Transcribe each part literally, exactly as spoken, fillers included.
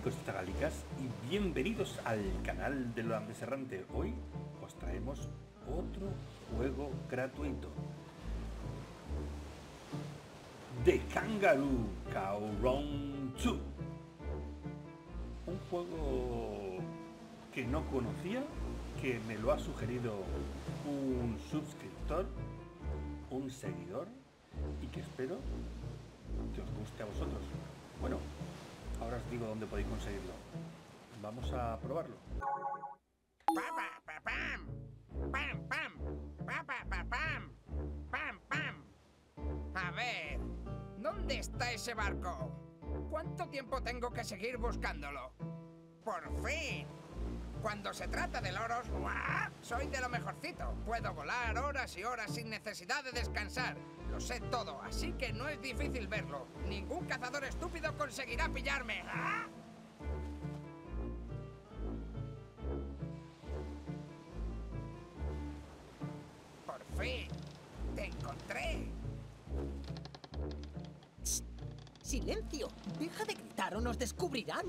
tagalicos y tagalicas, y bienvenidos al canal del Holandés Errante. Hoy os traemos otro juego gratuito, The Kangaroo Round dos. Un juego que no conocía, que me lo ha sugerido un suscriptor, un seguidor, y que espero que os guste a vosotros. Bueno, ahora os digo dónde podéis conseguirlo. Vamos a probarlo. A ver, ¿dónde está ese barco? ¿Cuánto tiempo tengo que seguir buscándolo? ¡Por fin! Cuando se trata de loros, ¡guau!, soy de lo mejorcito. Puedo volar horas y horas sin necesidad de descansar. Lo sé todo, así que no es difícil verlo. Ningún cazador estúpido conseguirá pillarme. ¿Ah? Por fin, te encontré. Shh. Silencio, deja de gritar o nos descubrirán.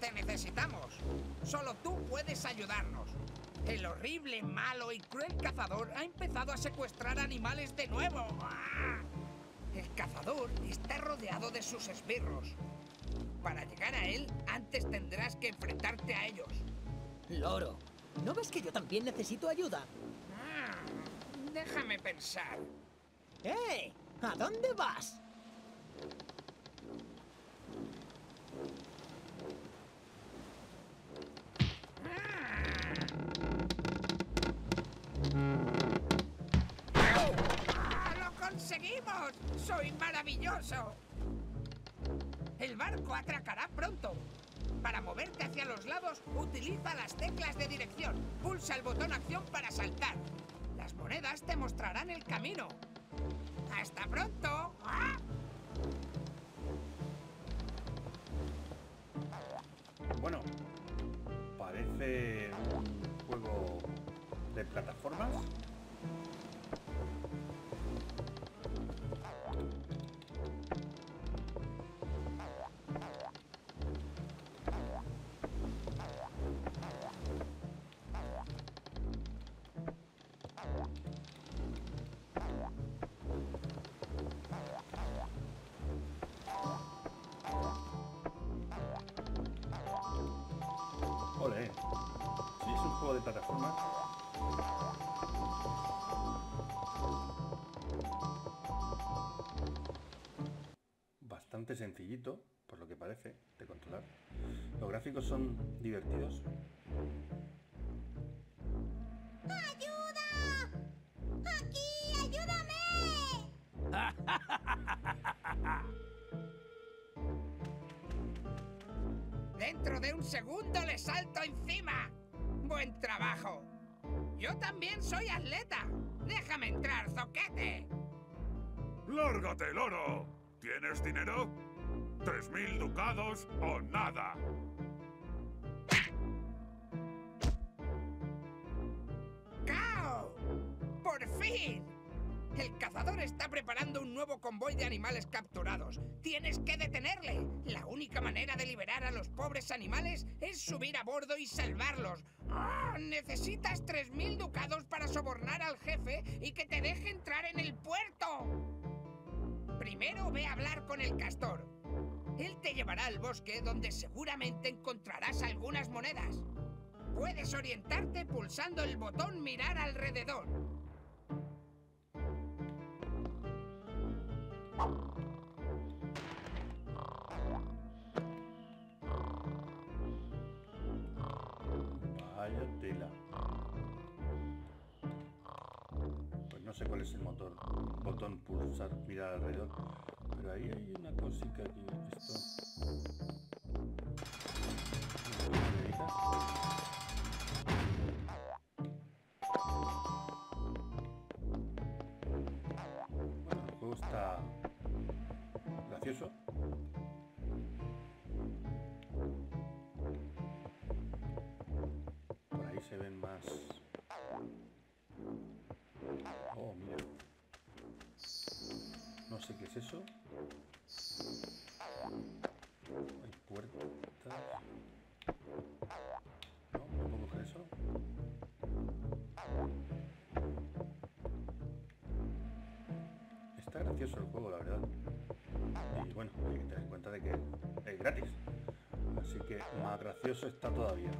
Te necesitamos. Solo tú puedes ayudarnos. El horrible, malo y cruel cazador ha empezado a secuestrar animales de nuevo. ¡Ah! El cazador está rodeado de sus esbirros. Para llegar a él, antes tendrás que enfrentarte a ellos. Loro, ¿no ves que yo también necesito ayuda? Ah, déjame pensar. ¡Eh! Hey, ¿a dónde vas? ¡Seguimos! ¡Soy maravilloso! El barco atracará pronto. Para moverte hacia los lados, utiliza las teclas de dirección. Pulsa el botón acción para saltar. Las monedas te mostrarán el camino. ¡Hasta pronto! ¿Ah? Bueno, parece un juego de plataformas. Ole, si es un juego de plataformas. Bastante sencillito, por lo que parece, de controlar. Los gráficos son divertidos. ¡Ayuda! ¡Aquí! ¡Ayúdame! Dentro de un segundo le salto encima. Buen trabajo. Yo también soy atleta. Déjame entrar, zoquete. Lárgate, loro. ¿Tienes dinero? Tres mil ducados o nada. ¡Kao! ¡Por fin! El cazador está preparando un nuevo convoy de animales capturados. ¡Tienes que detenerle! La única manera de liberar a los pobres animales es subir a bordo y salvarlos. ¡Oh! Necesitas tres mil ducados para sobornar al jefe y que te deje entrar en el puerto. Primero ve a hablar con el castor. Él te llevará al bosque donde seguramente encontrarás algunas monedas. Puedes orientarte pulsando el botón mirar alrededor. Vaya tela. Pues no sé cuál es el motor. Botón pulsar, mirar alrededor. Pero ahí hay una cosita que no he visto. Bueno, el juego está gracioso. Por ahí se ven más. Oh, mira. No sé qué es eso. Hay puertas. No, no puedo coger eso. Está gracioso el juego, la verdad. Y bueno, hay que tener en cuenta de que es gratis. Así que más gracioso está todavía.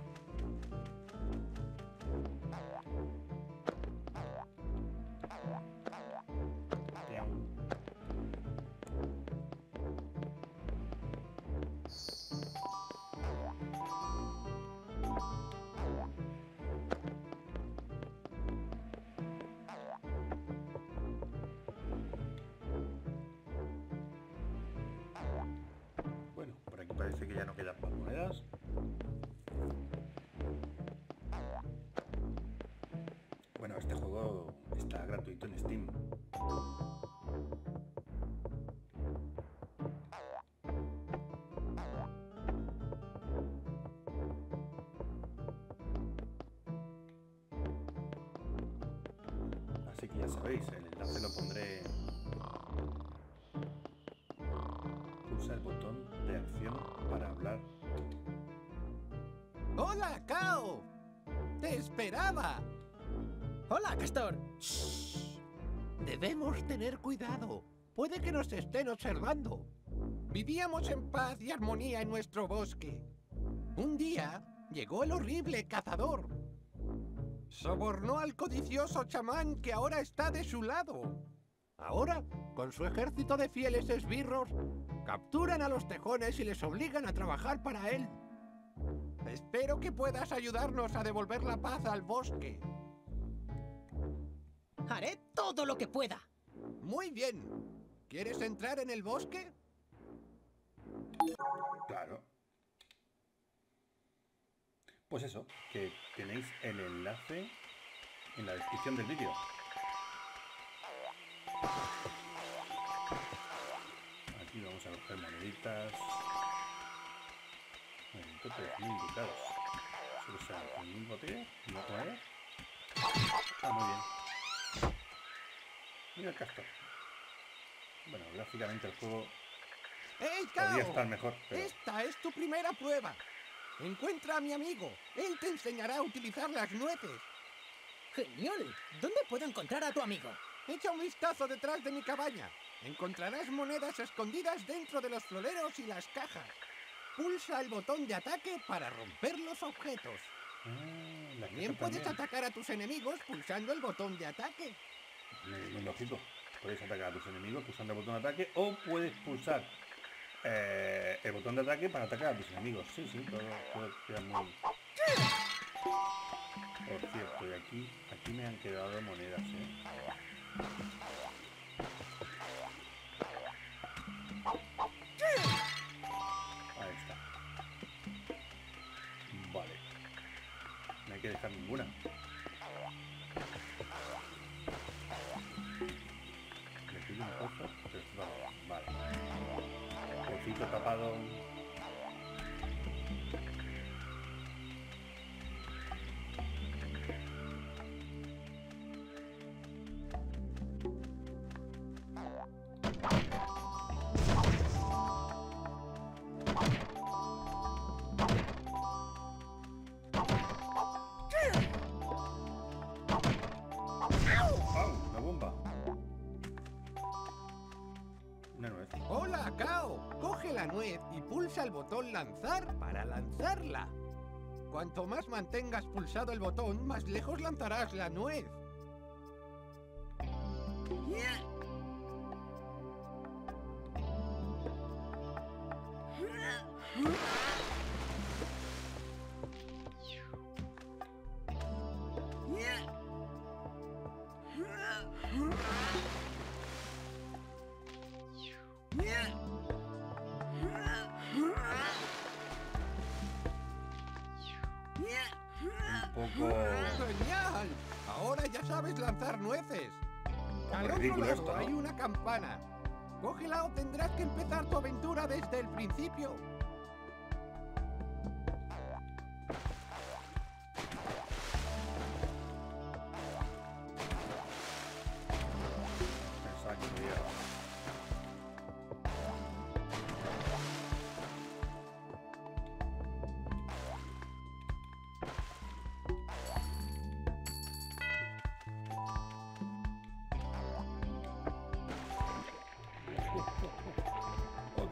Parece que ya no quedan más monedas. Bueno, este juego está gratuito en Steam. Así que ya sabéis, el enlace lo pondré. Pulsa el botón de acción para hablar. ¡Hola, Kao! ¡Te esperaba! ¡Hola, Castor! Shh. Debemos tener cuidado. Puede que nos estén observando. Vivíamos en paz y armonía en nuestro bosque. Un día llegó el horrible cazador. Sobornó al codicioso chamán que ahora está de su lado. Ahora, con su ejército de fieles esbirros, capturan a los tejones y les obligan a trabajar para él. Espero que puedas ayudarnos a devolver la paz al bosque. Haré todo lo que pueda. Muy bien. ¿Quieres entrar en el bosque? Claro. Pues eso, que tenéis el enlace en la descripción del vídeo. Aquí vamos a coger moneditas. tres mil ducados. ¿Solo sale con mil botellas? ¿No puede? Ah, muy bien. Mira el castor. Bueno, gráficamente el juego ¡Hey, Kao! Podría estar mejor, pero... Esta es tu primera prueba. Encuentra a mi amigo. Él te enseñará a utilizar las nueces. Genial. ¿Dónde puedo encontrar a tu amigo? Echa un vistazo detrás de mi cabaña. Encontrarás monedas escondidas dentro de los floreros y las cajas. Pulsa el botón de ataque para romper los objetos. Ah, también puedes también. atacar a tus enemigos pulsando el botón de ataque. Muy lógico. Puedes atacar a tus enemigos pulsando el botón de ataque o puedes pulsar eh, el botón de ataque para atacar a tus enemigos. Sí, sí, todo, todo queda muy... Por cierto, y aquí, aquí me han quedado monedas, ¿eh? Ahí está. Vale. No hay que dejar ninguna. Le pido un pozo. Vale. Pocito tapado. ¡Hola, Kao! Coge la nuez y pulsa el botón lanzar para lanzarla. Cuanto más mantengas pulsado el botón, más lejos lanzarás la nuez. ¡Genial! Ahora ya sabes lanzar nueces. Al otro lado esto, ¿no? Hay una campana. Cógela o tendrás que empezar tu aventura desde el principio.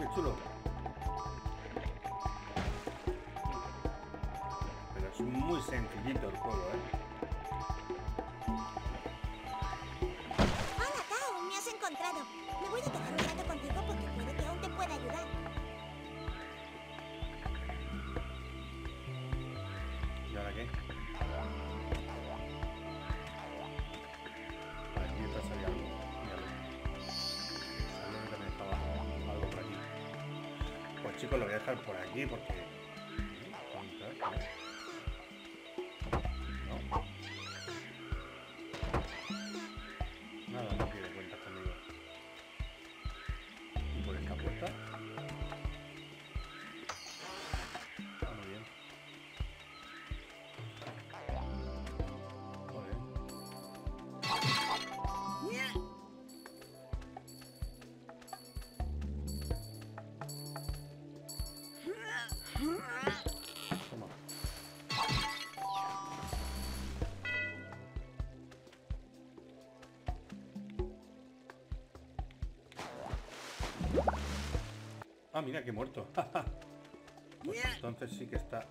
qué chulo. Pero es muy sencillito el juego, ¿eh? Hola, Kao, me has encontrado. Me voy a tocar un rato contigo porque creo que aún te pueda ayudar. ¿Y ahora qué? Aquí está saliendo algo. Salió que también estaba algo por aquí. Pues chicos, lo voy a dejar por aquí porque... Ah, mira, que he muerto. Pues entonces sí que está.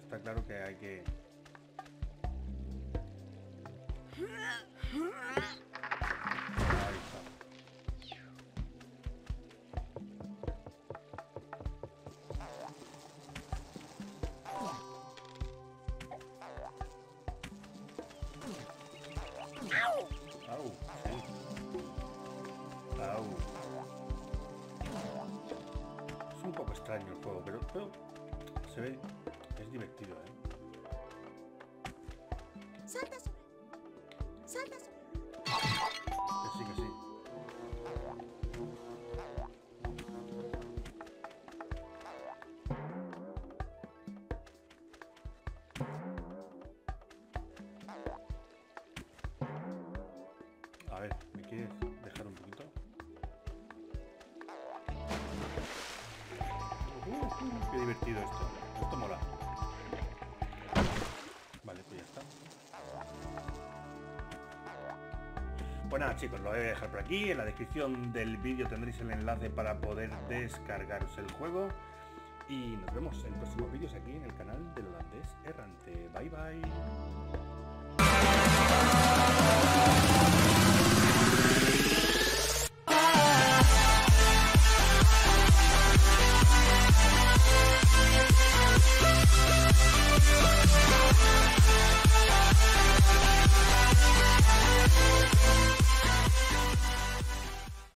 Está claro que hay que... Ahí está. Au, sí. Au. Un poco extraño el juego, pero, pero se ve, es divertido, ¿eh? Salta sobre, salta sobre. Que sí, que sí. A ver, ¿me quieres dejar un poquito? Qué divertido esto, esto mola. Vale, pues ya está. Pues nada chicos, lo voy a dejar por aquí. En la descripción del vídeo tendréis el enlace para poder descargaros el juego. Y nos vemos en próximos vídeos aquí en el canal del Holandés Errante. Bye bye.